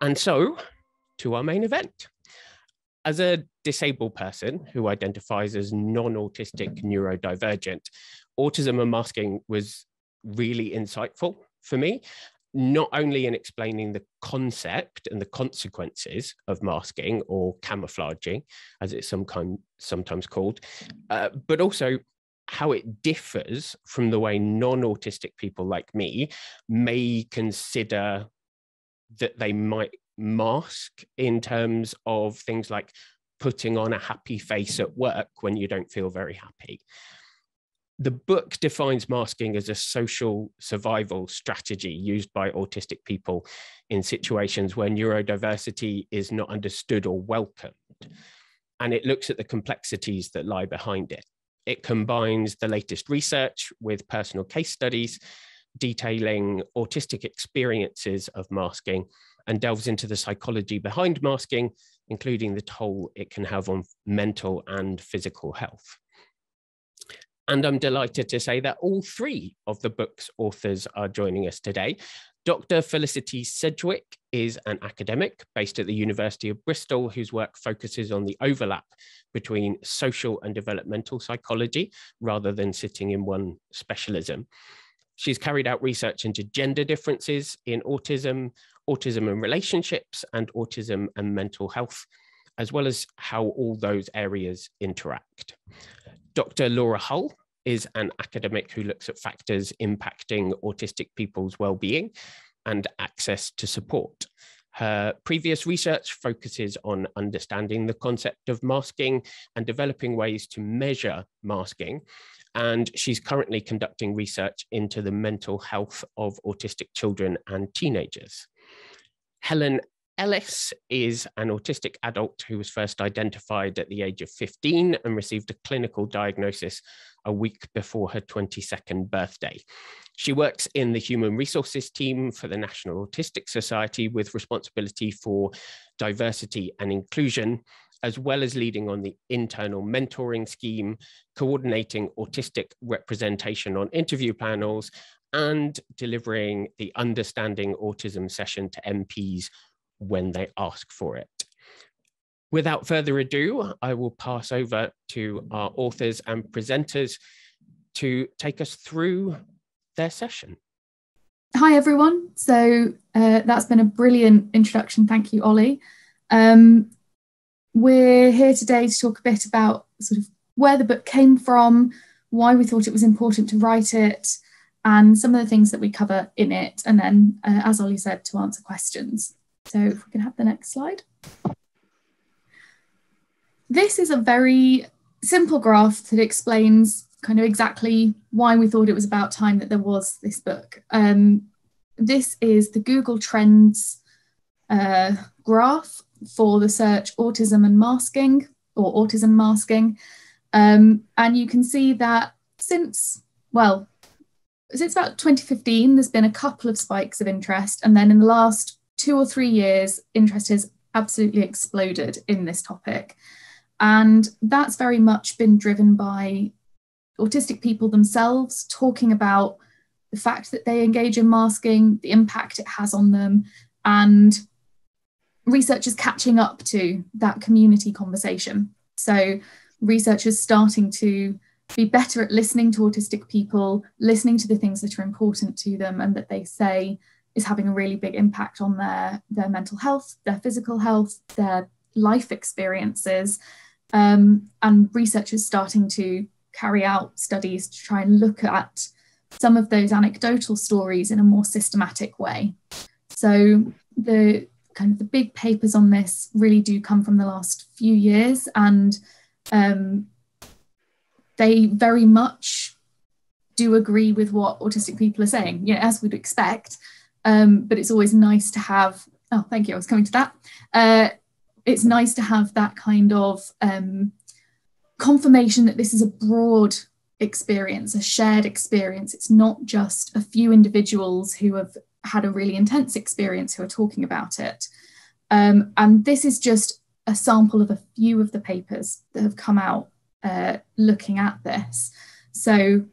And so to our main event. As a disabled person who identifies as non-autistic neurodivergent, Autism and Masking was really insightful for me, not only in explaining the concept and the consequences of masking or camouflaging, as it's sometimes called, but also how it differs from the way non-autistic people like me may consider that they might mask in terms of things like putting on a happy face at work when you don't feel very happy. The book defines masking as a social survival strategy used by autistic people in situations where neurodiversity is not understood or welcomed. And it looks at the complexities that lie behind it. It combines the latest research with personal case studies, detailing autistic experiences of masking, and delves into the psychology behind masking, including the toll it can have on mental and physical health. And I'm delighted to say that all three of the book's authors are joining us today. Dr. Felicity Sedgwick is an academic based at the University of Bristol, whose work focuses on the overlap between social and developmental psychology, rather than sitting in one specialism. She's carried out research into gender differences in autism, autism and relationships, and autism and mental health, as well as how all those areas interact. Dr. Laura Hull is an academic who looks at factors impacting autistic people's well-being and access to support. Her previous research focuses on understanding the concept of masking and developing ways to measure masking. And she's currently conducting research into the mental health of autistic children and teenagers. Helen Ellis is an autistic adult who was first identified at the age of 15 and received a clinical diagnosis a week before her 22nd birthday. She works in the human resources team for the National Autistic Society with responsibility for diversity and inclusion, as well as leading on the internal mentoring scheme, coordinating autistic representation on interview panels, and delivering the Understanding Autism session to MPs when they ask for it. Without further ado, I will pass over to our authors and presenters to take us through their session. Hi, everyone. So that's been a brilliant introduction. Thank you, Ollie. We're here today to talk a bit about sort of where the book came from, why we thought it was important to write it, and some of the things that we cover in it, and then, as Ollie said, to answer questions. So if we can have the next slide. This is a very simple graph that explains kind of exactly why we thought it was about time that there was this book. This is the Google Trends graph for the search autism and masking, or autism masking. And you can see that since about 2015, there's been a couple of spikes of interest. And then in the last 2 or 3 years, interest has absolutely exploded in this topic. And that's very much been driven by autistic people themselves talking about the fact that they engage in masking, the impact it has on them, and researchers catching up to that community conversation. So researchers starting to be better at listening to autistic people, listening to the things that are important to them and that they say is having a really big impact on their mental health, their physical health, their life experiences, and researchers starting to carry out studies to try and look at some of those anecdotal stories in a more systematic way. So the kind of the big papers on this really do come from the last few years, and they very much do agree with what autistic people are saying, you know, as we'd expect. But it's always nice to have, oh, thank you, I was coming to that. It's nice to have that kind of confirmation that this is a broad experience, a shared experience. It's not just a few individuals who have had a really intense experience who are talking about it. And this is just a sample of a few of the papers that have come out looking at this. So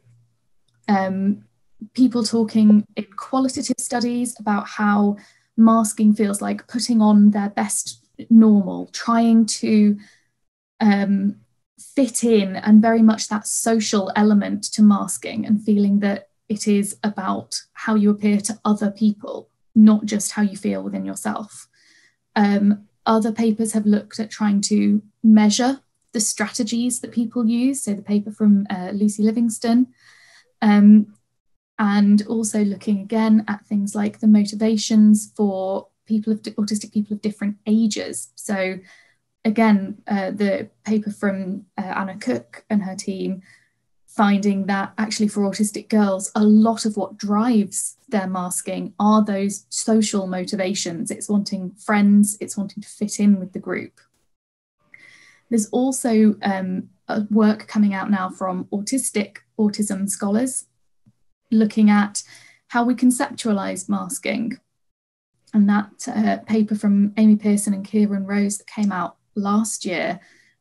people talking in qualitative studies about how masking feels like putting on their best normal, trying to fit in, and very much that social element to masking, and feeling that it is about how you appear to other people, not just how you feel within yourself. Other papers have looked at trying to measure the strategies that people use, so the paper from Lucy Livingston, and also looking again at things like the motivations for people of autistic people of different ages. So again, the paper from Anna Cook and her team finding that actually for autistic girls, a lot of what drives their masking are those social motivations. It's wanting friends, it's wanting to fit in with the group. There's also work coming out now from autism scholars looking at how we conceptualise masking. And that paper from Amy Pearson and Kieran Rose that came out last year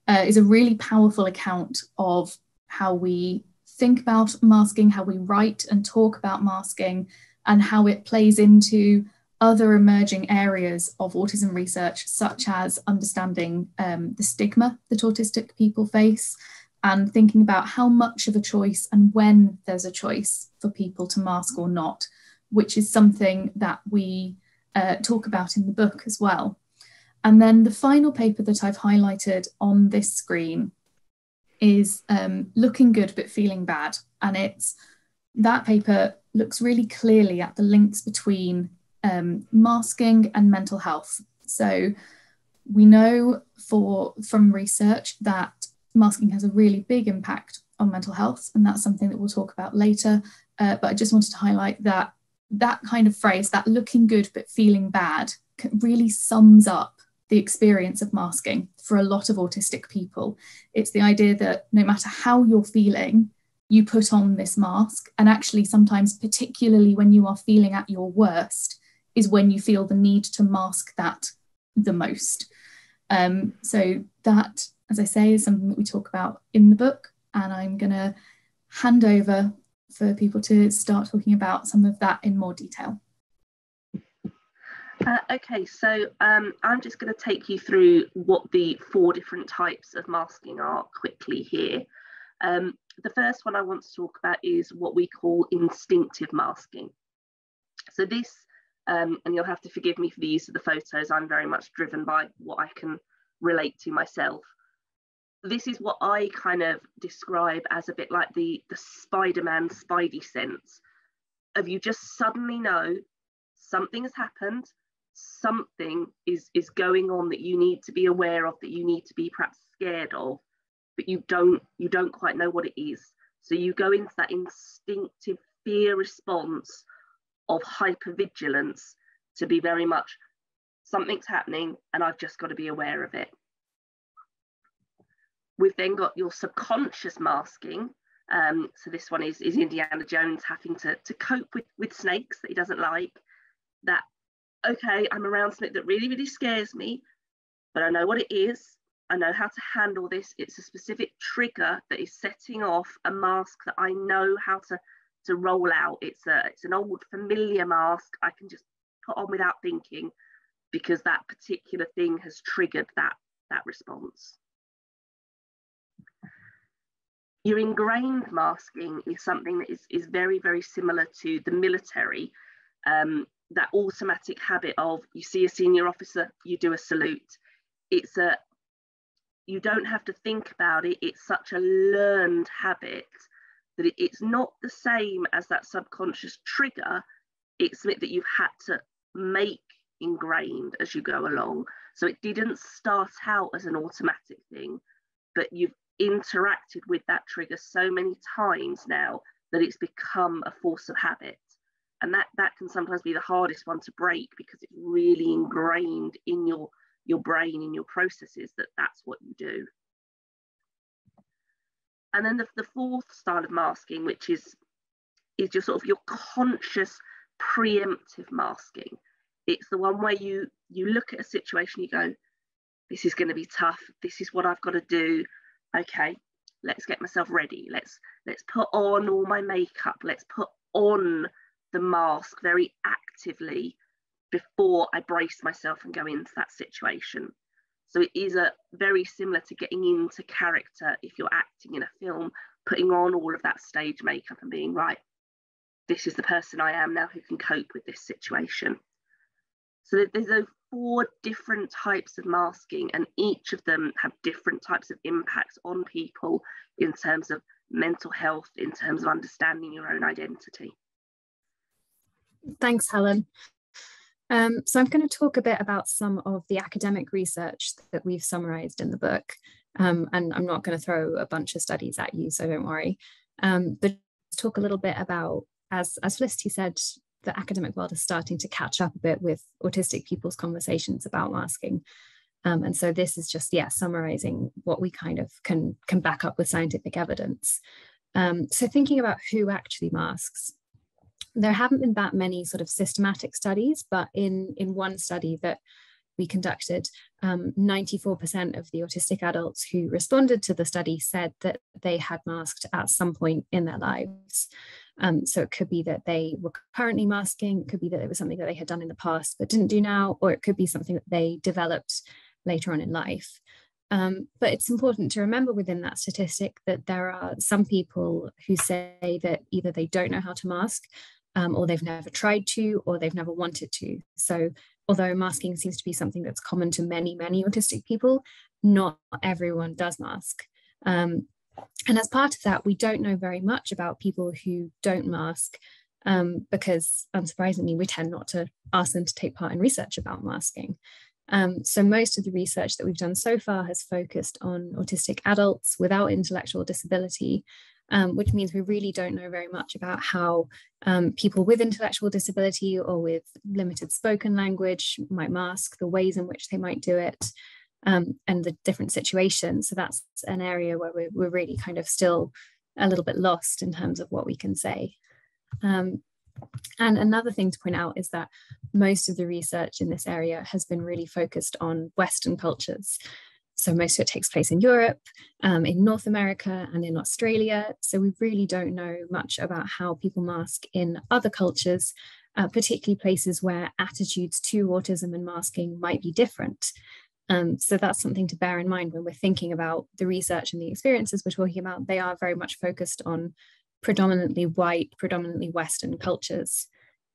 is a really powerful account of how we think about masking, how we write and talk about masking, and how it plays into other emerging areas of autism research, such as understanding the stigma that autistic people face, and thinking about how much of a choice and when there's a choice for people to mask or not, which is something that we talk about in the book as well. And then the final paper that I've highlighted on this screen is Looking Good But Feeling Bad. And that paper looks really clearly at the links between masking and mental health. So we know from research that masking has a really big impact on mental health, and that's something that we'll talk about later. But I just wanted to highlight that kind of phrase, that looking good but feeling bad, really sums up the experience of masking for a lot of autistic people. It's the idea that no matter how you're feeling, you put on this mask, and actually sometimes, particularly when you are feeling at your worst, is when you feel the need to mask that the most. So that, as I say, is something that we talk about in the book, and I'm going to hand over for people to start talking about some of that in more detail. Okay, so I'm just going to take you through what the four different types of masking are quickly here. The first one I want to talk about is what we call instinctive masking. So this, and you'll have to forgive me for the use of the photos, I'm very much driven by what I can relate to myself. This is what I kind of describe as a bit like the Spider-Man Spidey sense of you just suddenly know something has happened, something is going on that you need to be aware of, that you need to be perhaps scared of, but you don't quite know what it is. So you go into that instinctive fear response of hypervigilance to be very much something's happening and I've just got to be aware of it. We've then got your subconscious masking. So this one is Indiana Jones having to cope with snakes that he doesn't like. That, okay, I'm around something that really, really scares me, but I know what it is. I know how to handle this. It's a specific trigger that is setting off a mask that I know how to roll out. It's an old familiar mask I can just put on without thinking, because that particular thing has triggered that response. Your ingrained masking is something that is very, very similar to the military. That automatic habit of you see a senior officer, you do a salute. You don't have to think about it. It's such a learned habit that it's not the same as that subconscious trigger. It's something that you've had to make ingrained as you go along. So it didn't start out as an automatic thing, but you've interacted with that trigger so many times now that it's become a force of habit. And that can sometimes be the hardest one to break, because it's really ingrained in your brain, in your processes, that's what you do. And then the fourth style of masking, which is just sort of your conscious preemptive masking. It's the one where you look at a situation, you go, this is going to be tough, this is what I've got to do. Okay, let's get myself ready, let's put on all my makeup, let's put on the mask very actively, before I brace myself and go into that situation. So it is very similar to getting into character if you're acting in a film, putting on all of that stage makeup and being, right, this is the person I am now who can cope with this situation. So there's those four different types of masking, and each of them have different types of impacts on people in terms of mental health, in terms of understanding your own identity. Thanks, Helen. So I'm going to talk a bit about some of the academic research that we've summarised in the book, and I'm not going to throw a bunch of studies at you, so don't worry, but talk a little bit about, as Felicity said, the academic world is starting to catch up a bit with autistic people's conversations about masking, and so this is just, yeah, summarising what we kind of can back up with scientific evidence. So thinking about who actually masks. There haven't been that many sort of systematic studies, but in one study that we conducted, 94% of the autistic adults who responded to the study said that they had masked at some point in their lives. So it could be that they were currently masking, it could be that it was something that they had done in the past but didn't do now, or it could be something that they developed later on in life. But it's important to remember within that statistic that there are some people who say that either they don't know how to mask, or they've never tried to, or they've never wanted to. So although masking seems to be something that's common to many autistic people, not everyone does mask. And as part of that, we don't know very much about people who don't mask, because unsurprisingly, we tend not to ask them to take part in research about masking. So most of the research that we've done so far has focused on autistic adults without intellectual disability, which means we really don't know very much about how people with intellectual disability or with limited spoken language might mask, the ways in which they might do it, and the different situations. So that's an area where we're really kind of still a little bit lost in terms of what we can say. And another thing to point out is that most of the research in this area has been really focused on Western cultures. So most of it takes place in Europe, in North America, and in Australia. So we really don't know much about how people mask in other cultures, particularly places where attitudes to autism and masking might be different. So that's something to bear in mind when we're thinking about the research and the experiences we're talking about. They are very much focused on predominantly white, predominantly Western cultures.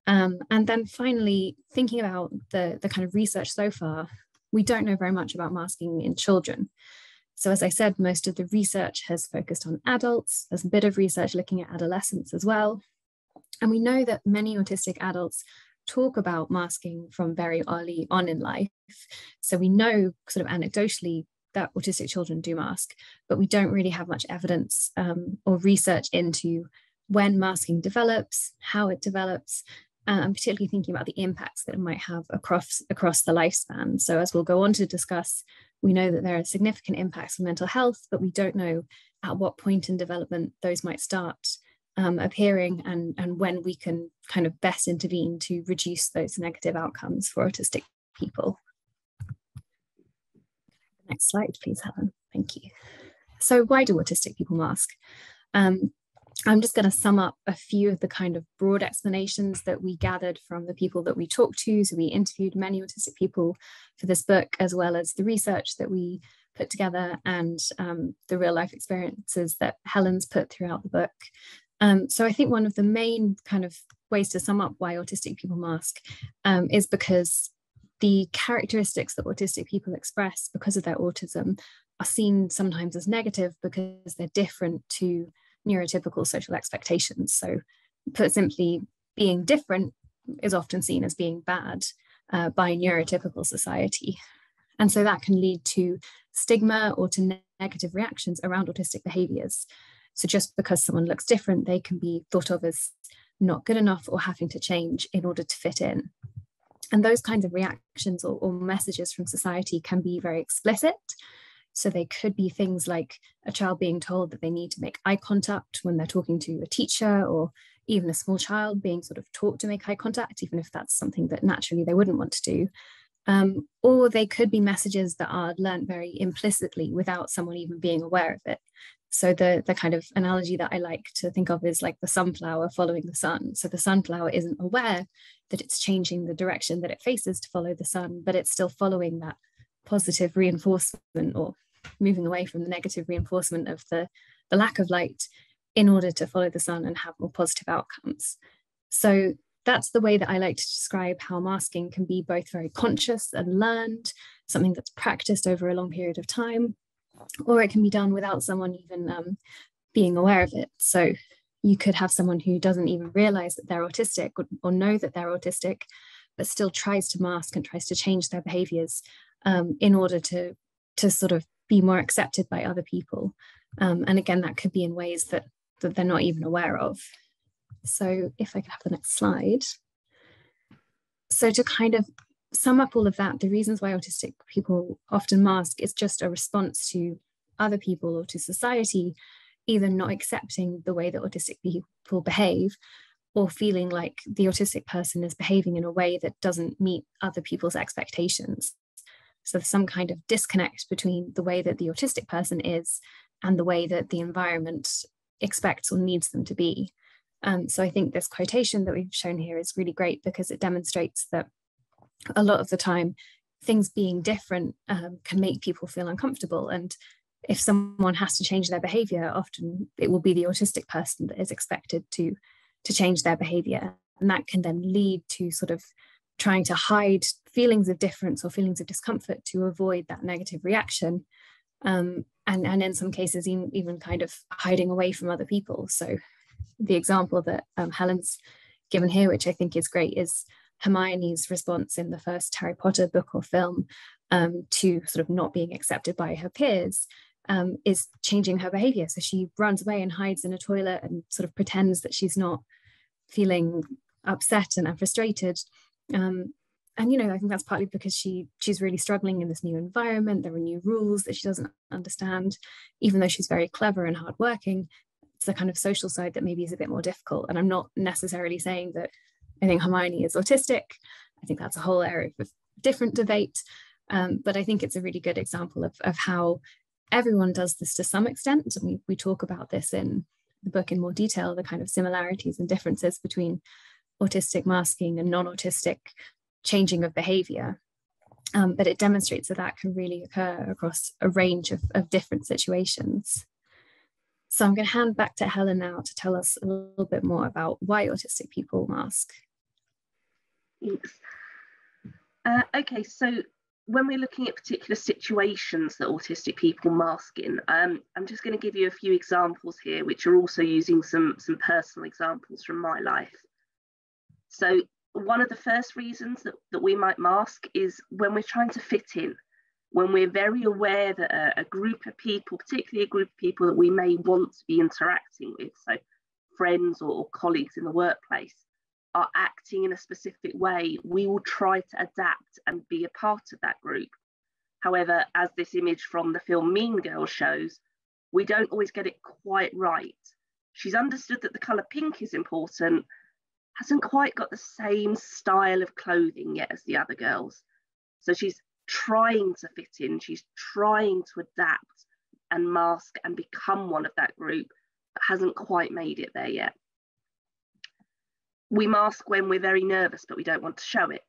And then finally, thinking about the kind of research so far, we don't know very much about masking in children. So as I said, most of the research has focused on adults. There's a bit of research looking at adolescents as well. And we know that many autistic adults talk about masking from very early on in life. So we know sort of anecdotally that autistic children do mask, but we don't really have much evidence or research into when masking develops, how it develops, and particularly thinking about the impacts that it might have across the lifespan. So as we'll go on to discuss, we know that there are significant impacts on mental health, but we don't know at what point in development those might start appearing and when we can kind of best intervene to reduce those negative outcomes for autistic people. Next slide, please, Helen. Thank you. So why do autistic people mask? I'm just going to sum up a few of the kind of broad explanations that we gathered from the people that we talked to. So we interviewed many autistic people for this book, as well as the research that we put together and the real life experiences that Helen's put throughout the book. So I think one of the main kind of ways to sum up why autistic people mask is because the characteristics that autistic people express because of their autism are seen sometimes as negative because they're different to neurotypical social expectations. So put simply, being different is often seen as being bad by neurotypical society. And so that can lead to stigma or to negative reactions around autistic behaviors. So just because someone looks different, they can be thought of as not good enough or having to change in order to fit in. And those kinds of reactions or messages from society can be very explicit. So they could be things like a child being told that they need to make eye contact when they're talking to a teacher, or even a small child being sort of taught to make eye contact, even if that's something that naturally they wouldn't want to do. Or they could be messages that are learnt very implicitly without someone even being aware of it. So the kind of analogy that I like to think of is like the sunflower following the sun. So the sunflower isn't aware that it's changing the direction that it faces to follow the sun, but it's still following that positive reinforcement, or moving away from the negative reinforcement of the lack of light in order to follow the sun and have more positive outcomes. So that's the way that I like to describe how masking can be both very conscious and learned, something that's practiced over a long period of time, or it can be done without someone even being aware of it. So you could have someone who doesn't even realize that they're autistic, or know that they're autistic, but still tries to mask and tries to change their behaviors in order to sort of be more accepted by other people. And again, that could be in ways that they're not even aware of. So if I could have the next slide. So to kind of sum up all of that, the reasons why autistic people often mask is just a response to other people or to society, either not accepting the way that autistic people behave, or feeling like the autistic person is behaving in a way that doesn't meet other people's expectations. So some kind of disconnect between the way that the autistic person is and the way that the environment expects or needs them to be. So I think this quotation that we've shown here is really great, because it demonstrates that a lot of the time things being different can make people feel uncomfortable. And if someone has to change their behavior, often it will be the autistic person that is expected to change their behavior. And that can then lead to sort of trying to hide feelings of difference or feelings of discomfort to avoid that negative reaction. And in some cases, even kind of hiding away from other people. So the example that Helen's given here, which I think is great, is Hermione's response in the first Harry Potter book or film to sort of not being accepted by her peers is changing her behavior. So she runs away and hides in a toilet and sort of pretends that she's not feeling upset and frustrated. And, you know, I think that's partly because she's really struggling in this new environment. There are new rules that she doesn't understand, even though she's very clever and hardworking. It's the kind of social side that maybe is a bit more difficult. And I'm not necessarily saying that I think Hermione is autistic. I think that's a whole area of different debate. But I think it's a really good example of how everyone does this to some extent. And we talk about this in the book in more detail, the kind of similarities and differences between autistic masking and non-autistic changing of behavior. But it demonstrates that can really occur across a range of different situations. So I'm going to hand back to Helen now to tell us a little bit more about why autistic people mask. Thanks. Okay, so when we're looking at particular situations that autistic people mask in, I'm just going to give you a few examples here, which are also using some personal examples from my life. So one of the first reasons that we might mask is when we're trying to fit in, when we're very aware that a group of people, particularly a group of people that we may want to be interacting with, so friends or colleagues in the workplace, are acting in a specific way, we will try to adapt and be a part of that group. However, as this image from the film Mean Girls shows, we don't always get it quite right. She's understood that the colour pink is important, hasn't quite got the same style of clothing yet as the other girls. So she's trying to fit in, she's trying to adapt and mask and become one of that group, but hasn't quite made it there yet. We mask when we're very nervous, but we don't want to show it.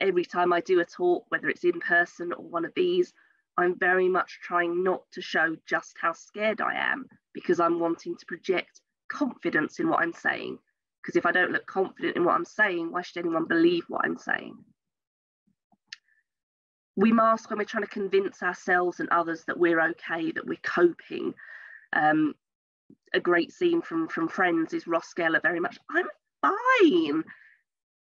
Every time I do a talk, whether it's in person or one of these, I'm very much trying not to show just how scared I am, because I'm wanting to project confidence in what I'm saying. Because if I don't look confident in what I'm saying, why should anyone believe what I'm saying? We mask when we're trying to convince ourselves and others that we're okay, that we're coping. A great scene from Friends is Ross Geller very much, "I'm fine."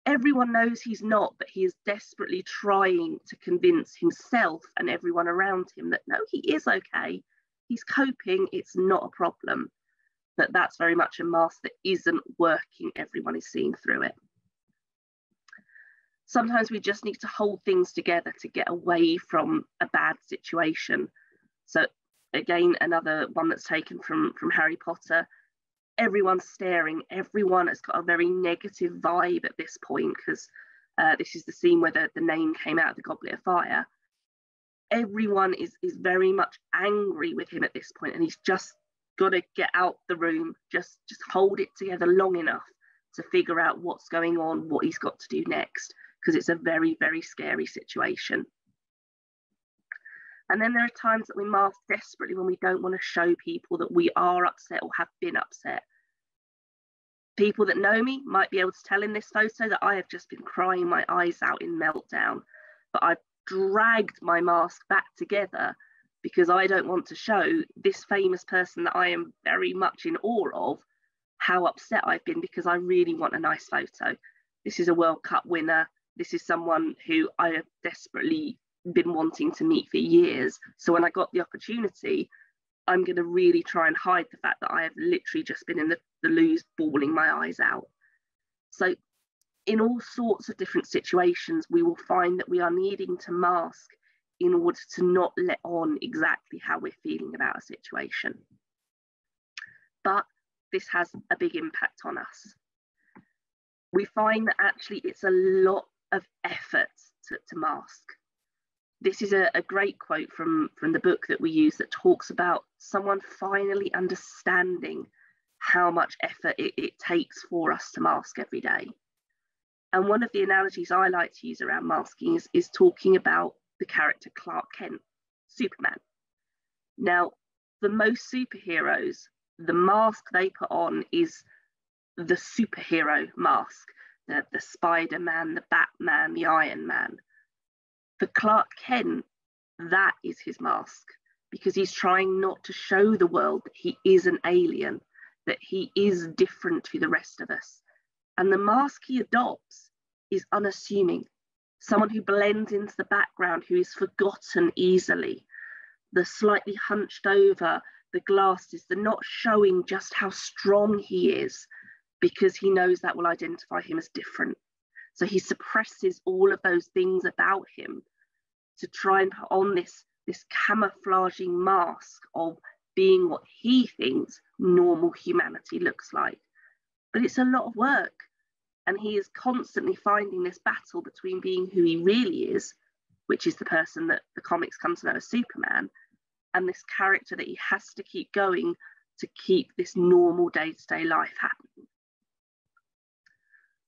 Everyone knows he's not, but he is desperately trying to convince himself and everyone around him that no, he is okay. He's coping, it's not a problem. But that's very much a mask that isn't working. Everyone is seeing through it. Sometimes we just need to hold things together to get away from a bad situation. So again, another one that's taken from Harry Potter. Everyone's staring. Everyone has got a very negative vibe at this point, because this is the scene where the name came out of the Goblet of Fire. everyone is very much angry with him at this point, and he's just got to get out the room, just hold it together long enough to figure out what's going on, what he's got to do next, because it's a very, very scary situation. And then there are times that we mask desperately when we don't want to show people that we are upset or have been upset. People that know me might be able to tell in this photo that I have just been crying my eyes out in meltdown, but I've dragged my mask back together because I don't want to show this famous person that I am very much in awe of how upset I've been, because I really want a nice photo. This is a World Cup winner. This is someone who I have desperately been wanting to meet for years. So when I got the opportunity, I'm going to really try and hide the fact that I have literally just been in the loo bawling my eyes out. So in all sorts of different situations, we will find that we are needing to mask in order to not let on exactly how we're feeling about a situation. But this has a big impact on us. We find that actually it's a lot of effort to mask. This is a great quote from the book that we use that talks about someone finally understanding how much effort it takes for us to mask every day. And one of the analogies I like to use around masking is talking about the character Clark Kent, Superman. Now, for most superheroes, the mask they put on is the superhero mask, the Spider-Man, the Batman, the Iron Man. For Clark Kent, that is his mask, because he's trying not to show the world that he is an alien, that he is different to the rest of us. And the mask he adopts is unassuming, someone who blends into the background, who is forgotten easily, the slightly hunched over, the glasses, the not showing just how strong he is, because he knows that will identify him as different. So he suppresses all of those things about him to try and put on this camouflaging mask of being what he thinks normal humanity looks like. But it's a lot of work, and he is constantly finding this battle between being who he really is, which is the person that the comics come to know as Superman, and this character that he has to keep going to keep this normal day-to-day life happening.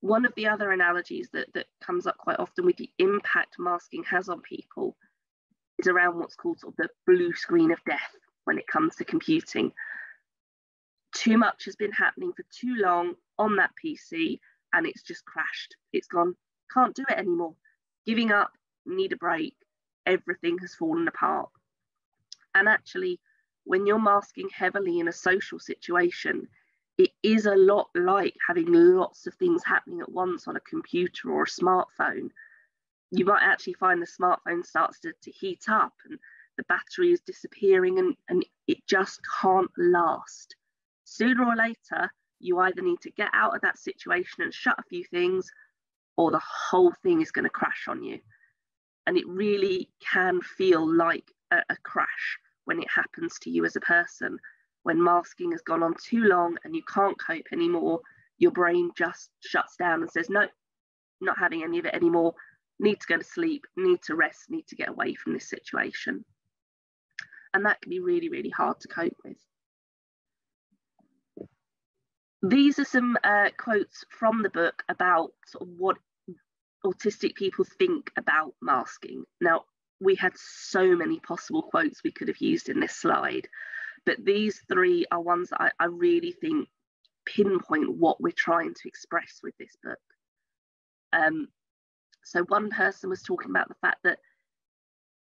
One of the other analogies that comes up quite often with the impact masking has on people is around what's called sort of the blue screen of death when it comes to computing. Too much has been happening for too long on that PC, and it's just crashed. It's gone, can't do it anymore. Giving up, need a break. Everything has fallen apart. And actually, when you're masking heavily in a social situation, it is a lot like having lots of things happening at once on a computer or a smartphone. You might actually find the smartphone starts to heat up and the battery is disappearing and it just can't last. Sooner or later, you either need to get out of that situation and shut a few things, or the whole thing is going to crash on you. And it really can feel like a crash when it happens to you as a person. When masking has gone on too long and you can't cope anymore, your brain just shuts down and says, no, not having any of it anymore, need to go to sleep, need to rest, need to get away from this situation. And that can be really, really hard to cope with. These are some quotes from the book about sort of what autistic people think about masking. Now, we had so many possible quotes we could have used in this slide, but these three are ones that I really think pinpoint what we're trying to express with this book. So one person was talking about the fact that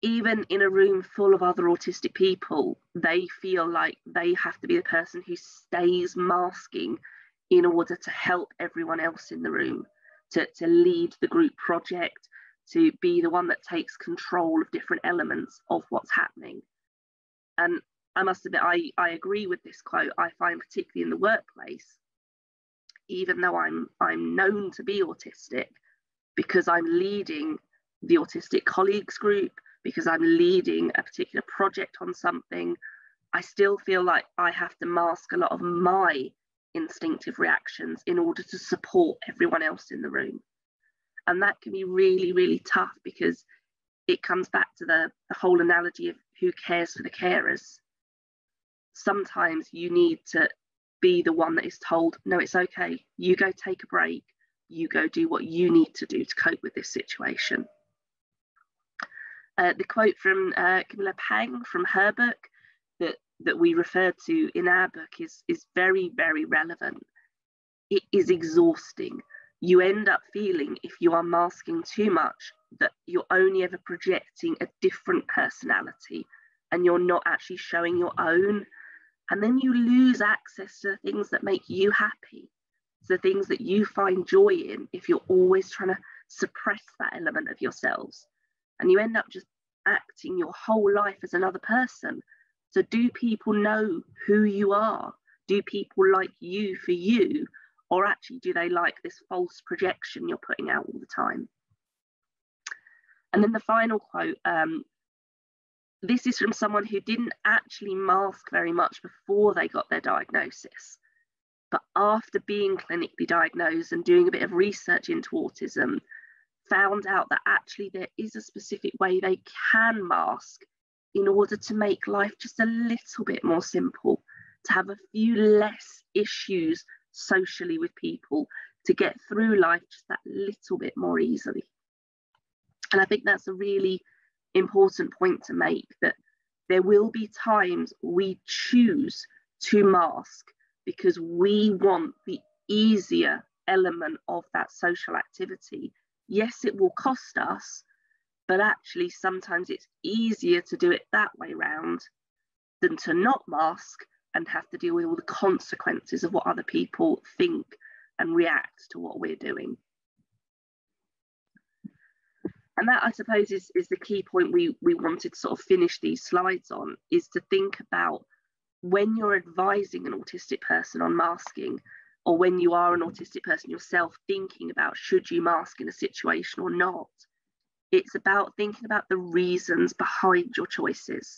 even in a room full of other autistic people, they feel like they have to be the person who stays masking in order to help everyone else in the room, to lead the group project, to be the one that takes control of different elements of what's happening. And I must admit, I agree with this quote. I find, particularly in the workplace, even though I'm known to be autistic, because I'm leading the autistic colleagues group, because I'm leading a particular project on something, I still feel like I have to mask a lot of my instinctive reactions in order to support everyone else in the room. And that can be really, really tough, because it comes back to the whole analogy of who cares for the carers. Sometimes you need to be the one that is told, no, it's okay, you go take a break, you go do what you need to do to cope with this situation. The quote from Camilla Pang from her book that we refer to in our book is very, very relevant. It is exhausting. You end up feeling, if you are masking too much, that you're only ever projecting a different personality and you're not actually showing your own. And then you lose access to the things that make you happy, the things that you find joy in, if you're always trying to suppress that element of yourselves. And you end up just acting your whole life as another person. So do people know who you are? Do people like you for you? Or actually, do they like this false projection you're putting out all the time? And then the final quote, this is from someone who didn't actually mask very much before they got their diagnosis. But after being clinically diagnosed and doing a bit of research into autism, found out that actually there is a specific way they can mask in order to make life just a little bit more simple, to have a few less issues socially with people, to get through life just that little bit more easily. And I think that's a really important point to make, that there will be times we choose to mask because we want the easier element of that social activity. Yes, it will cost us, but actually sometimes it's easier to do it that way round than to not mask and have to deal with all the consequences of what other people think and react to what we're doing. And that, I suppose, is the key point we wanted to sort of finish these slides on, is to think about when you're advising an autistic person on masking, or when you are an autistic person yourself thinking about should you mask in a situation or not, it's about thinking about the reasons behind your choices.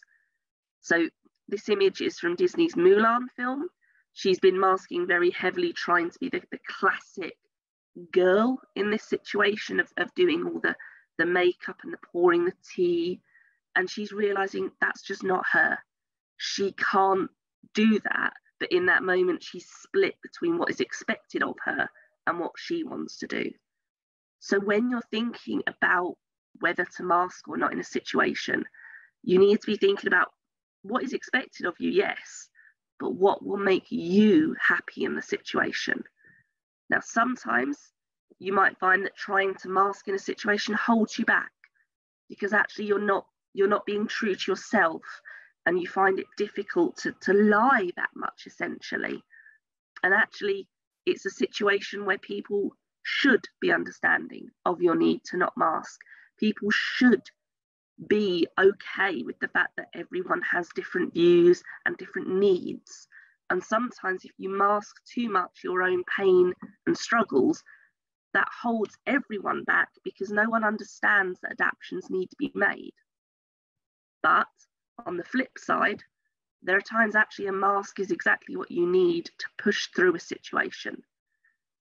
So this image is from Disney's Mulan film. She's been masking very heavily, trying to be the classic girl in this situation of doing all the makeup and the pouring the tea. And she's realizing that's just not her. She can't do that. But in that moment, she's split between what is expected of her and what she wants to do. So when you're thinking about whether to mask or not in a situation, you need to be thinking about what is expected of you, yes, but what will make you happy in the situation. Now, sometimes you might find that trying to mask in a situation holds you back, because actually you're not being true to yourself, and you find it difficult to lie that much, essentially. And actually, it's a situation where people should be understanding of your need to not mask. People should be okay with the fact that everyone has different views and different needs. And sometimes if you mask too much your own pain and struggles, that holds everyone back because no one understands that adaptations need to be made. But on the flip side, there are times actually a mask is exactly what you need to push through a situation.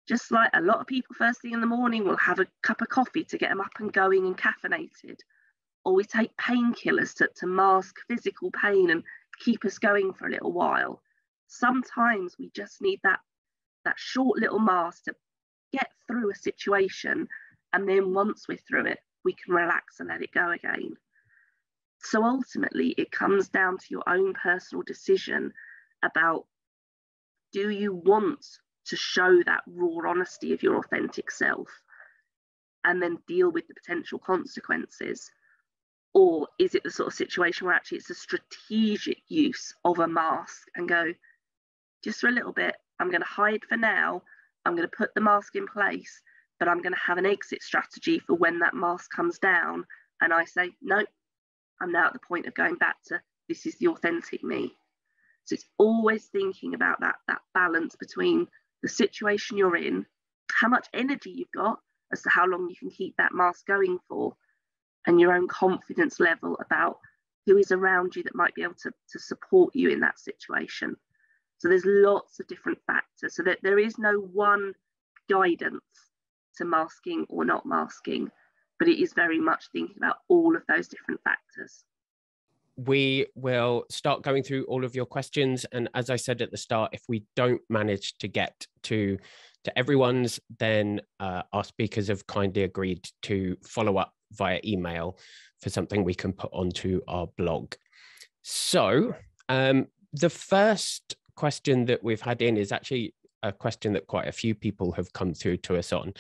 Just like a lot of people first thing in the morning will have a cup of coffee to get them up and going and caffeinated, or we take painkillers to mask physical pain and keep us going for a little while. Sometimes we just need that short little mask to get through a situation, and then once we're through it, we can relax and let it go again. So ultimately, it comes down to your own personal decision about, do you want to show that raw honesty of your authentic self and then deal with the potential consequences? Or is it the sort of situation where actually it's a strategic use of a mask and go, just for a little bit, I'm going to hide for now, I'm going to put the mask in place, but I'm going to have an exit strategy for when that mask comes down and I say, nope, I'm now at the point of going back to this is the authentic me. So it's always thinking about that balance between the situation you're in, how much energy you've got as to how long you can keep that mask going for, and your own confidence level about who is around you that might be able to support you in that situation. So there's lots of different factors, so that there is no one guidance to masking or not masking. but it is very much thinking about all of those different factors. We will start going through all of your questions. And as I said at the start, if we don't manage to get to everyone's, then our speakers have kindly agreed to follow up via email for something we can put onto our blog. So the first question that we've had in is actually a question that quite a few people have come through to us on.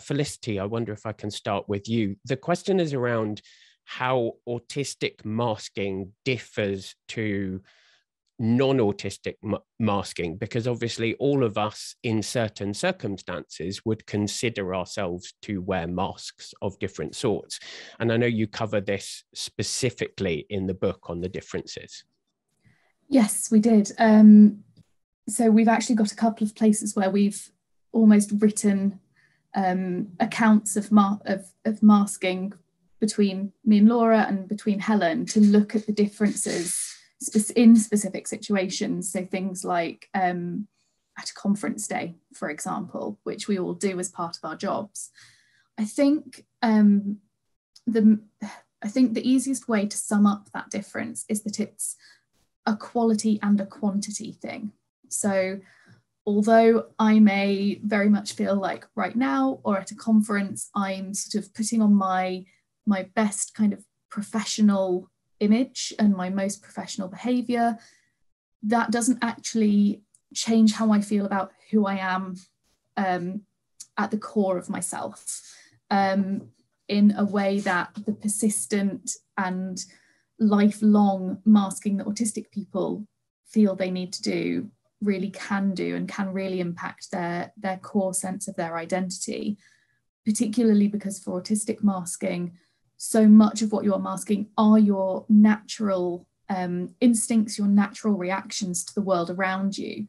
Felicity, I wonder if I can start with you. The question is around how autistic masking differs to non-autistic masking, because obviously all of us in certain circumstances would consider ourselves to wear masks of different sorts. And I know you cover this specifically in the book on the differences. Yes, we did. So we've actually got a couple of places where we've almost written accounts of masking between me and Laura and between Helen to look at the differences in specific situations. So things like at a conference day, for example, which we all do as part of our jobs. I think the easiest way to sum up that difference is that it's a quality and a quantity thing. So although I may very much feel like right now or at a conference, I'm sort of putting on my best kind of professional image and my most professional behaviour, that doesn't actually change how I feel about who I am at the core of myself, in a way that the persistent and lifelong masking that autistic people feel they need to do really can do and can really impact their core sense of their identity, particularly because for autistic masking, so much of what you're masking are your natural instincts, your natural reactions to the world around you,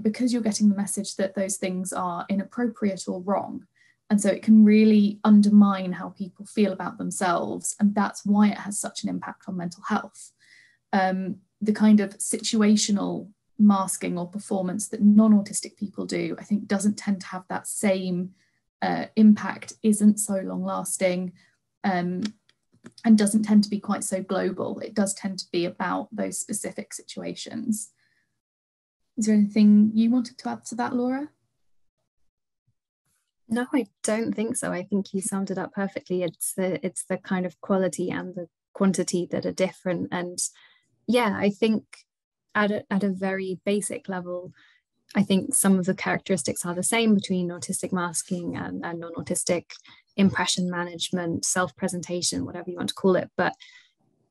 because you're getting the message that those things are inappropriate or wrong. And so it can really undermine how people feel about themselves. And that's why it has such an impact on mental health. The kind of situational masking or performance that non-autistic people do, I think, doesn't tend to have that same impact, isn't so long lasting, and doesn't tend to be quite so global. It does tend to be about those specific situations. Is there anything you wanted to add to that, Laura? No, I don't think so. I think you summed it up perfectly. It's the kind of quality and the quantity that are different. And yeah, I think at a very basic level, I think some of the characteristics are the same between autistic masking and non-autistic, impression management, self-presentation, whatever you want to call it. But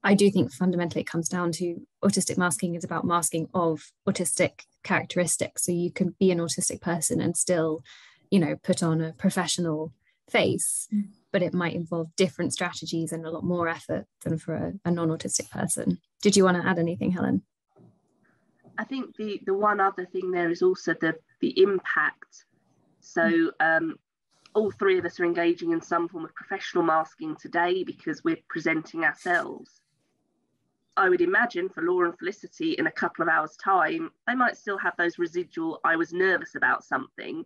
I do think fundamentally it comes down to autistic masking is about masking of autistic characteristics. So you can be an autistic person and still, you know, put on a professional face, but it might involve different strategies and a lot more effort than for a non-autistic person. Did you want to add anything, Helen? I think the one other thing there is also the impact. So all three of us are engaging in some form of professional masking today because we're presenting ourselves. I would imagine for Laura and Felicity, in a couple of hours' time, they might still have those residual, I was nervous about something,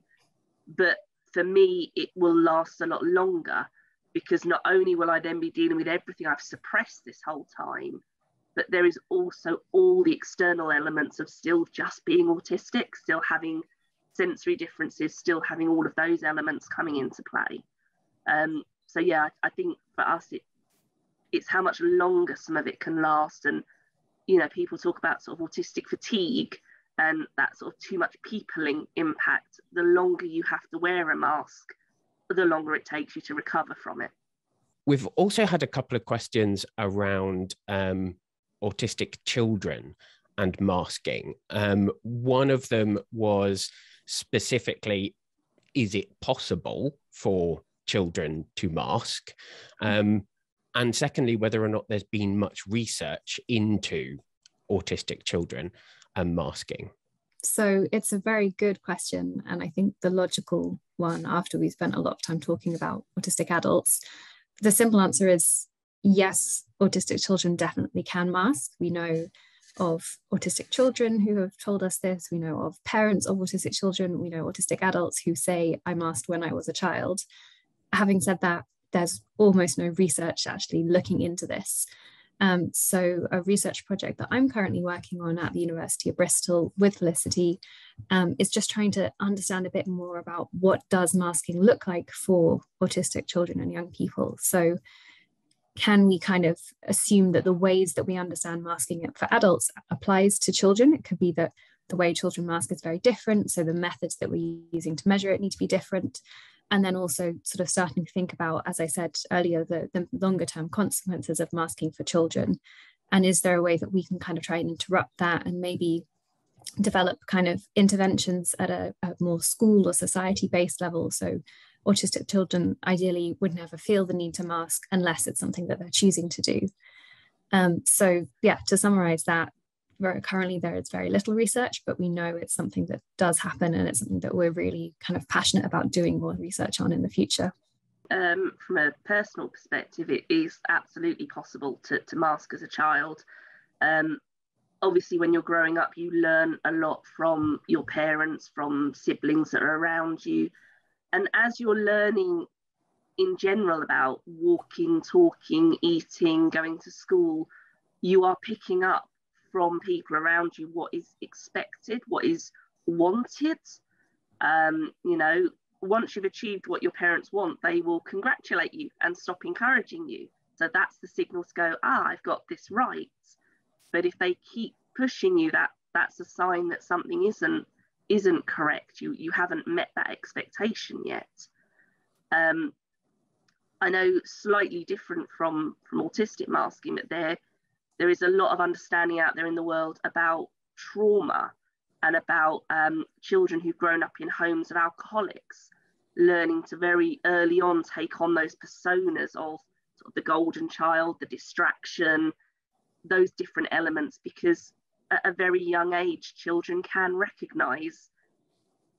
but for me, it will last a lot longer because not only will I then be dealing with everything I've suppressed this whole time, but there is also all the external elements of still just being autistic, still having sensory differences, still having all of those elements coming into play. So yeah, I think for us, it's how much longer some of it can last. And, you know, people talk about sort of autistic fatigue and that sort of too much peopling impact. The longer you have to wear a mask, the longer it takes you to recover from it. We've also had a couple of questions around autistic children and masking. One of them was specifically, is it possible for children to mask? And secondly, whether or not there's been much research into autistic children and masking. So it's a very good question. And I think the logical one after we spent a lot of time talking about autistic adults. The simple answer is yes, autistic children definitely can mask. We know of autistic children who have told us this. We know of parents of autistic children. We know autistic adults who say, "I masked when I was a child." Having said that, there's almost no research actually looking into this. So a research project that I'm currently working on at the University of Bristol with Felicity is just trying to understand a bit more about what does masking look like for autistic children and young people. So can we kind of assume that the ways that we understand masking for adults applies to children? It could be that the way children mask is very different, so the methods that we're using to measure it need to be different. And then also sort of starting to think about, as I said earlier, the longer term consequences of masking for children. And is there a way that we can kind of try and interrupt that and maybe develop kind of interventions at a more school or society-based level? So autistic children ideally would never feel the need to mask unless it's something that they're choosing to do. So yeah, to summarize that, currently there is very little research, but we know it's something that does happen, and it's something that we're really kind of passionate about doing more research on in the future. From a personal perspective, it is absolutely possible to mask as a child. Obviously, when you're growing up, you learn a lot from your parents, from siblings that are around you. And as you're learning in general about walking, talking, eating, going to school, you are picking up from people around you what is expected, what is wanted. You know, once you've achieved what your parents want, they will congratulate you and stop encouraging you. So that's the signal to go, I've got this right. But if they keep pushing you, that's a sign that something isn't correct. You haven't met that expectation yet. I know slightly different from autistic masking, but there is a lot of understanding out there in the world about trauma and about children who've grown up in homes of alcoholics, learning to very early on take on those personas of sort of the golden child, the distraction, those different elements, because at a very young age, children can recognise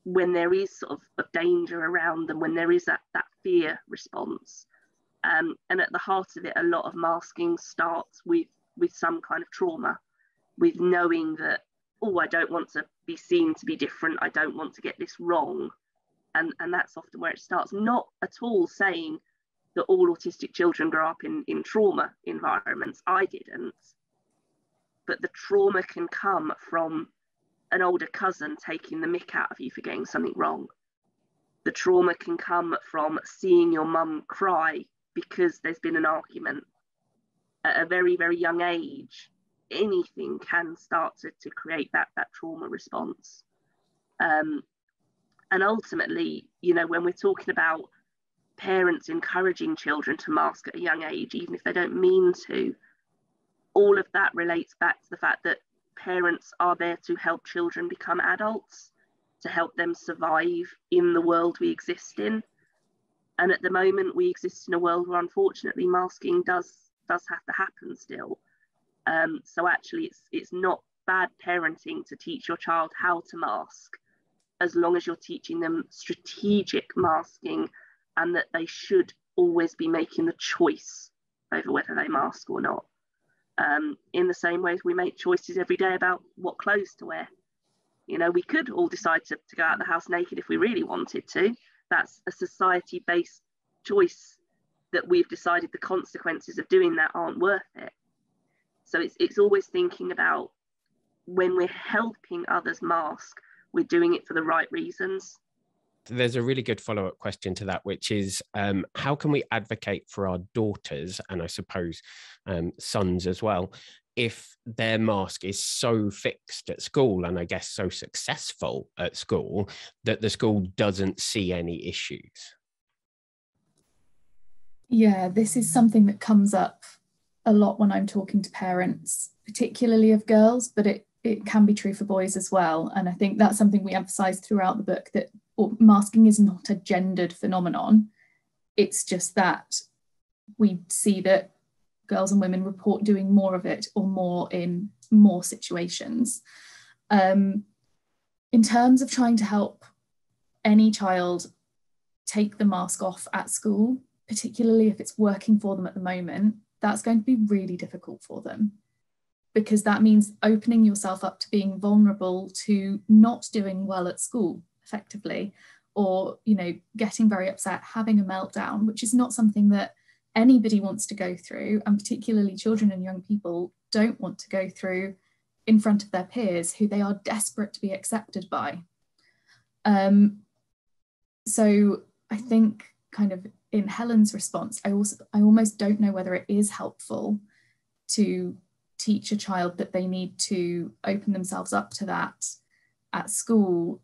when there is sort of danger around them, when there is that fear response. And at the heart of it, a lot of masking starts with some kind of trauma, with knowing that, I don't want to be seen to be different, I don't want to get this wrong. And that's often where it starts. Not at all saying that all autistic children grow up in trauma environments. I didn't. But the trauma can come from an older cousin taking the mick out of you for getting something wrong. The trauma can come from seeing your mum cry because there's been an argument. At a very, very young age, anything can start to create that trauma response. And ultimately, you know, when we're talking about parents encouraging children to mask at a young age, even if they don't mean to, all of that relates back to the fact that parents are there to help children become adults, to help them survive in the world we exist in. And at the moment, we exist in a world where, unfortunately, masking does have to happen still. So actually it's not bad parenting to teach your child how to mask, as long as you're teaching them strategic masking and that they should always be making the choice over whether they mask or not. In the same way as we make choices every day about what clothes to wear. You know, we could all decide to go out of the house naked if we really wanted to. That's a society-based choice that we've decided the consequences of doing that aren't worth it. So it's always thinking about when we're helping others mask, we're doing it for the right reasons. There's a really good follow-up question to that, which is how can we advocate for our daughters, and I suppose sons as well, if their mask is so fixed at school, and I guess so successful at school, that the school doesn't see any issues? Yeah, this is something that comes up a lot when I'm talking to parents, particularly of girls, but it can be true for boys as well. And I think that's something we emphasise throughout the book, that masking is not a gendered phenomenon. It's just that we see that girls and women report doing more of it, or more in more situations. In terms of trying to help any child take the mask off at school, particularly if it's working for them at the moment, that's going to be really difficult for them. because that means opening yourself up to being vulnerable to not doing well at school effectively, or, you know, getting very upset, having a meltdown, which is not something that anybody wants to go through, and particularly children and young people don't want to go through in front of their peers who they are desperate to be accepted by. So I think kind of in Helen's response, I almost don't know whether it is helpful to teach a child that they need to open themselves up to that at school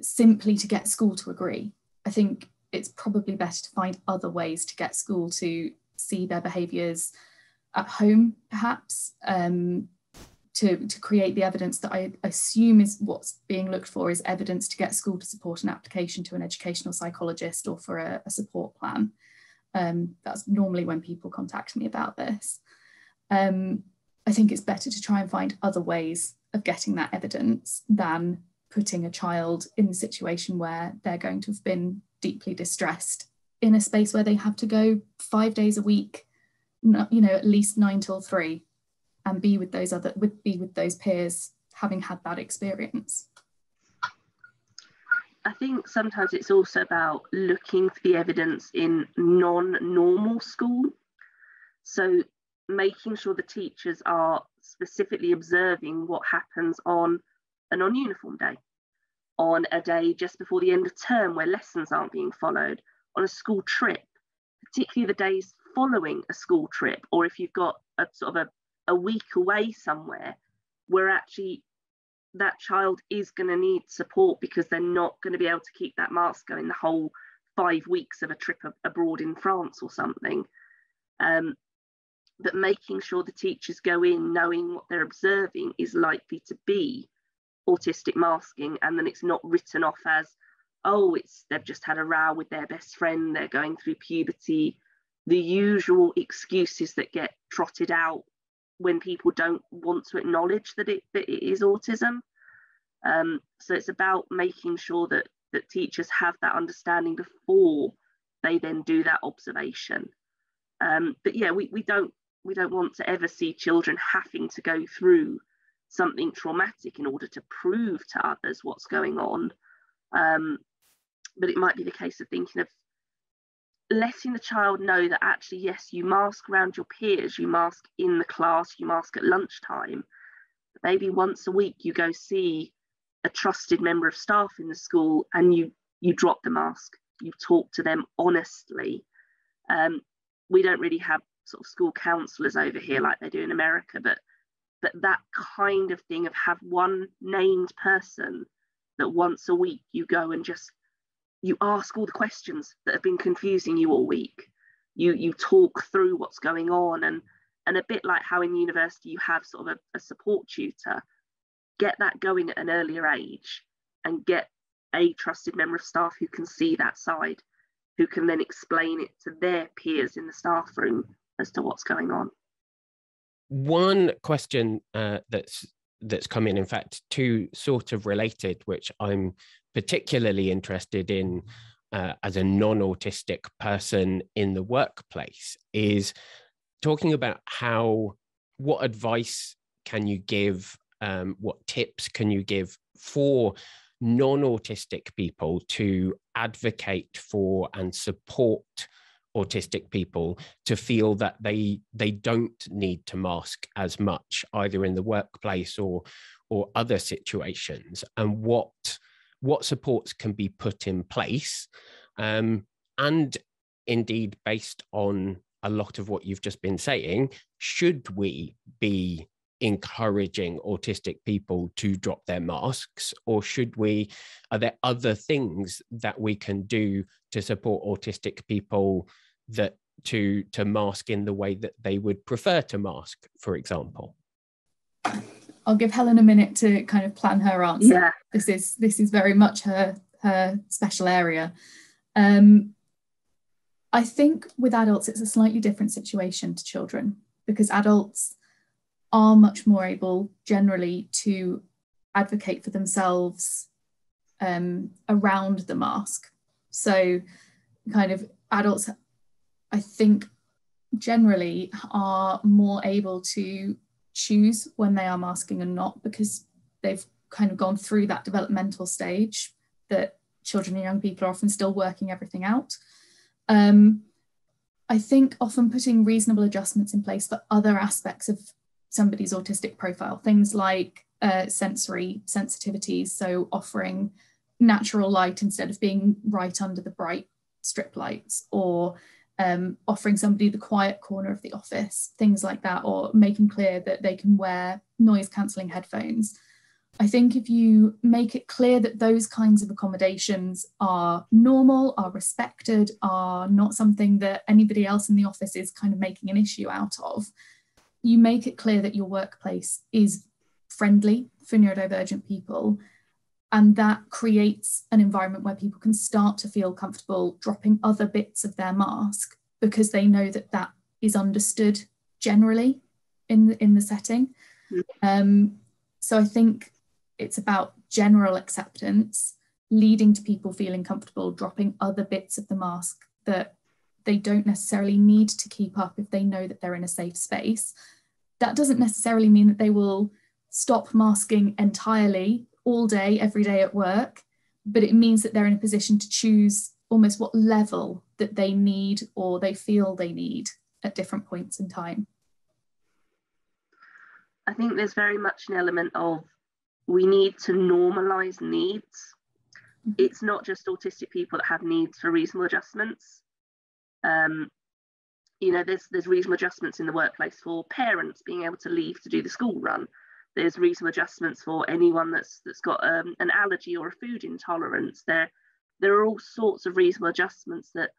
simply to get school to agree. I think it's probably better to find other ways to get school to see their behaviours at home, perhaps, to create the evidence that I assume is what's being looked for, is evidence to get school to support an application to an educational psychologist or for a support plan. That's normally when people contact me about this. I think it's better to try and find other ways of getting that evidence than putting a child in the situation where they're going to have been deeply distressed in a space where they have to go 5 days a week, you know, at least 9 till 3, and be with those those peers having had that experience. I think sometimes it's also about looking for the evidence in non-normal school. So making sure the teachers are specifically observing what happens on a non-uniform day, on a day just before the end of term where lessons aren't being followed, on a school trip, particularly the days following a school trip, or if you've got a sort of a week away somewhere where actually that child is going to need support because they're not going to be able to keep that mask going the whole 5 weeks of a trip abroad in France or something. But making sure the teachers go in knowing what they're observing is likely to be autistic masking, and then it's not written off as, oh, they've just had a row with their best friend, they're going through puberty, the usual excuses that get trotted out when people don't want to acknowledge that it is autism. So it's about making sure that teachers have that understanding before they then do that observation. But yeah, we don't want to ever see children having to go through something traumatic in order to prove to others what's going on. But it might be the case of thinking of letting the child know that actually, yes, you mask around your peers, you mask in the class, you mask at lunchtime. Maybe once a week you go see a trusted member of staff in the school and you drop the mask, you talk to them honestly. We don't really have sort of school counsellors over here like they do in America, but that kind of thing of have one named person that once a week you go and just, you ask all the questions that have been confusing you all week. You talk through what's going on, and a bit like how in university you have sort of a support tutor, get that going at an earlier age and get a trusted member of staff who can see that side, who can then explain it to their peers in the staff room as to what's going on. One question that's come in fact, two sort of related, which I'm particularly interested in as a non-autistic person in the workplace, is talking about what advice can you give, what tips can you give for non-autistic people to advocate for and support autistic people to feel that they don't need to mask as much, either in the workplace or other situations, and what supports can be put in place, and indeed, based on a lot of what you've just been saying, should we be encouraging autistic people to drop their masks, or are there other things that we can do to support autistic people to mask in the way that they would prefer to mask, for example? I'll give Helen a minute to kind of plan her answer. Yeah. This is very much her special area. I think with adults it's a slightly different situation to children, because adults are much more able generally to advocate for themselves around the mask. So kind of adults, I think, generally are more able to choose when they are masking and not, because they've kind of gone through that developmental stage that children and young people are often still working everything out. I think often putting reasonable adjustments in place for other aspects of somebody's autistic profile, things like sensory sensitivities, so offering natural light instead of being right under the bright strip lights, or offering somebody the quiet corner of the office, things like that, or making clear that they can wear noise-cancelling headphones. I think if you make it clear that those kinds of accommodations are normal, are respected, are not something that anybody else in the office is kind of making an issue out of, you make it clear that your workplace is friendly for neurodivergent people, and that creates an environment where people can start to feel comfortable dropping other bits of their mask because they know that that is understood generally in the setting. So I think it's about general acceptance, leading to people feeling comfortable dropping other bits of the mask that they don't necessarily need to keep up if they know that they're in a safe space. That doesn't necessarily mean that they will stop masking entirely all day, every day at work, but it means that they're in a position to choose almost what level that they need or they feel they need at different points in time. I think there's very much an element of we need to normalise needs. It's not just autistic people that have needs for reasonable adjustments. You know, there's reasonable adjustments in the workplace for parents being able to leave to do the school run. There's reasonable adjustments for anyone that's got an allergy or a food intolerance. There are all sorts of reasonable adjustments that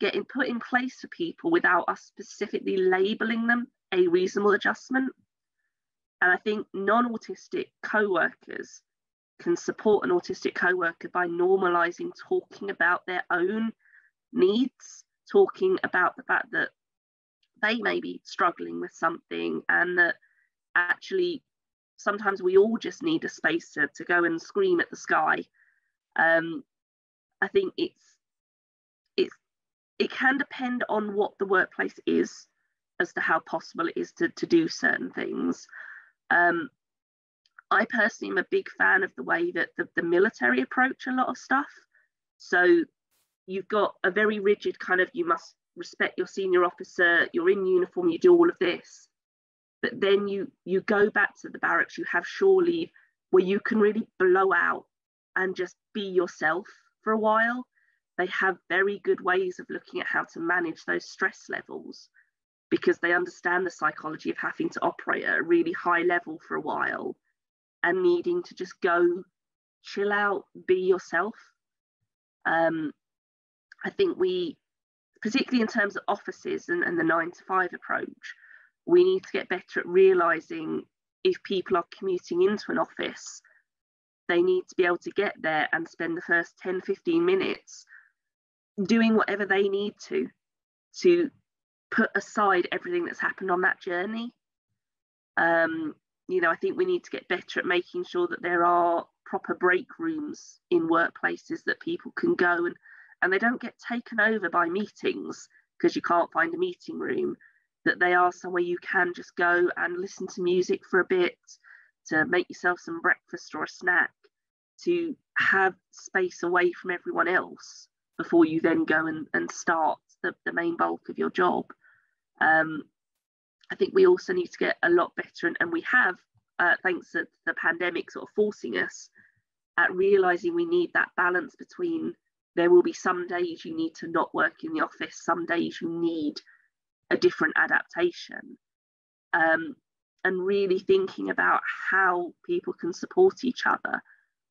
get put in place for people without us specifically labelling them a reasonable adjustment. And I think non-autistic co-workers can support an autistic co-worker by normalising talking about their own needs, talking about the fact that they may be struggling with something and that actually sometimes we all just need a space to go and scream at the sky. I think it can depend on what the workplace is as to how possible it is to do certain things. I personally am a big fan of the way that the military approach a lot of stuff. So you've got a very rigid kind of, you must respect your senior officer, you're in uniform, you do all of this. But then you go back to the barracks, you have shore leave where you can really blow out and just be yourself for a while. They have very good ways of looking at how to manage those stress levels, because they understand the psychology of having to operate at a really high level for a while and needing to just go chill out, be yourself. I think we, particularly in terms of offices and the 9-to-5 approach, we need to get better at realising if people are commuting into an office, they need to be able to get there and spend the first 10, 15 minutes doing whatever they need to put aside everything that's happened on that journey. You know, I think we need to get better at making sure that there are proper break rooms in workplaces that people can go and they don't get taken over by meetings because you can't find a meeting room, that they are somewhere you can just go and listen to music for a bit, to make yourself some breakfast or a snack, to have space away from everyone else before you then go and start the main bulk of your job. I think we also need to get a lot better, and we have, thanks to the pandemic sort of forcing us, at realising we need that balance between there will be some days you need to not work in the office, some days you need a different adaptation, and really thinking about how people can support each other.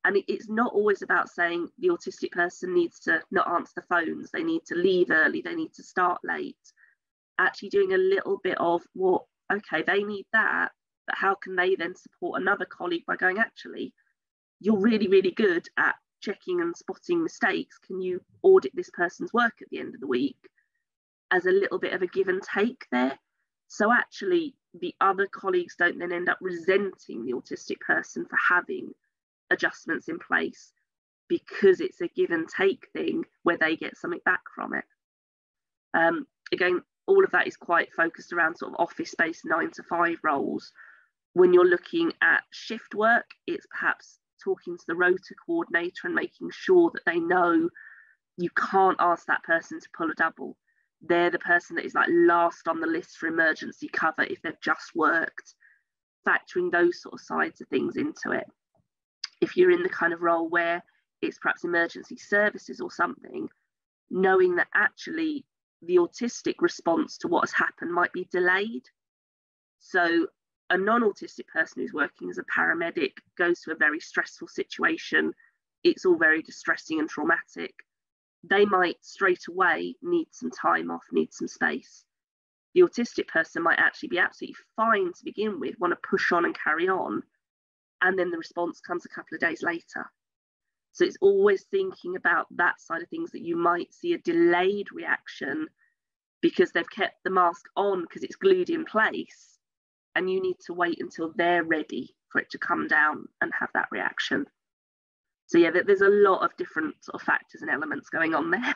And it's not always about saying the autistic person needs to not answer the phones, they need to leave early, they need to start late. Actually doing a little bit of, well, okay, they need that, but how can they then support another colleague by going, actually, you're really, really good at checking and spotting mistakes. Can you audit this person's work at the end of the week? As a little bit of a give and take there. So actually the other colleagues don't then end up resenting the autistic person for having adjustments in place, because it's a give and take thing where they get something back from it. Again, all of that is quite focused around sort of office-based 9-to-5 roles, When you're looking at shift work, it's perhaps talking to the rota coordinator and making sure that they know you can't ask that person to pull a double. They're the person that is like last on the list for emergency cover if they've just worked, factoring those sort of sides of things into it. If you're in the kind of role where it's perhaps emergency services or something, knowing that actually the autistic response to what has happened might be delayed. So a non-autistic person who's working as a paramedic goes to a very stressful situation. It's all very distressing and traumatic. They might straight away need some time off, need some space. The autistic person might actually be absolutely fine to begin with, want to push on and carry on. And then the response comes a couple of days later. So it's always thinking about that side of things, that you might see a delayed reaction because they've kept the mask on because it's glued in place, and you need to wait until they're ready for it to come down and have that reaction. So yeah, there's a lot of different sort of factors and elements going on there.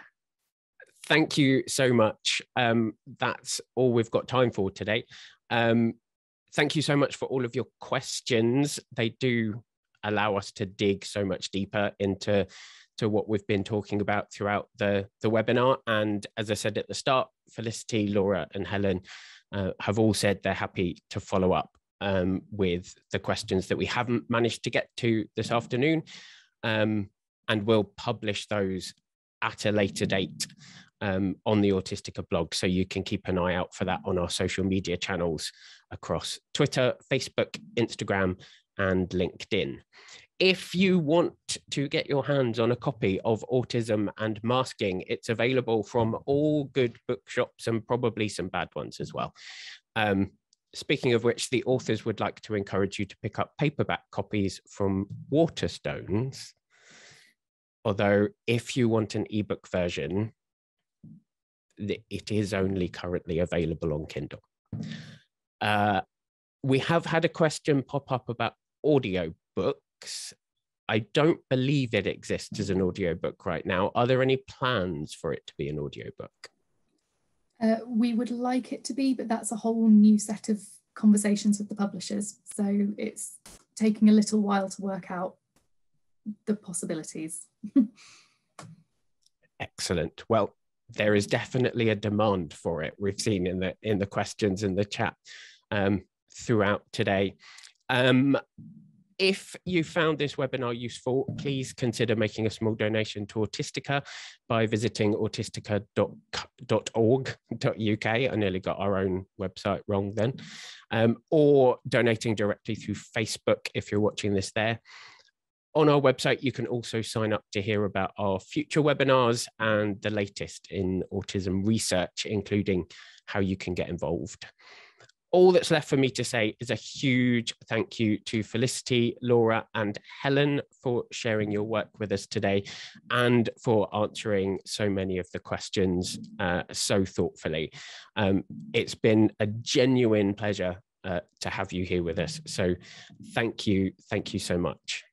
Thank you so much. That's all we've got time for today. Thank you so much for all of your questions. They do allow us to dig so much deeper into what we've been talking about throughout the webinar. And as I said at the start, Felicity, Laura and Helen have all said they're happy to follow up with the questions that we haven't managed to get to this afternoon. And we'll publish those at a later date on the Autistica blog. So you can keep an eye out for that on our social media channels across Twitter, Facebook, Instagram, and LinkedIn. If you want to get your hands on a copy of Autism and Masking, it's available from all good bookshops and probably some bad ones as well. Speaking of which, the authors would like to encourage you to pick up paperback copies from Waterstones. Although if you want an ebook version, it is only currently available on Kindle. We have had a question pop up about audiobooks. I don't believe it exists as an audiobook right now. Are there any plans for it to be an audiobook? We would like it to be, but that's a whole new set of conversations with the publishers. So it's taking a little while to work out the possibilities. Excellent. Well, there is definitely a demand for it. We've seen in the questions in the chat throughout today. If you found this webinar useful, please consider making a small donation to Autistica by visiting autistica.org.uk. I nearly got our own website wrong then. Or donating directly through Facebook if you're watching this there. On our website, you can also sign up to hear about our future webinars and the latest in autism research, including how you can get involved. All that's left for me to say is a huge thank you to Felicity, Laura and Helen for sharing your work with us today and for answering so many of the questions so thoughtfully. It's been a genuine pleasure to have you here with us. So thank you so much.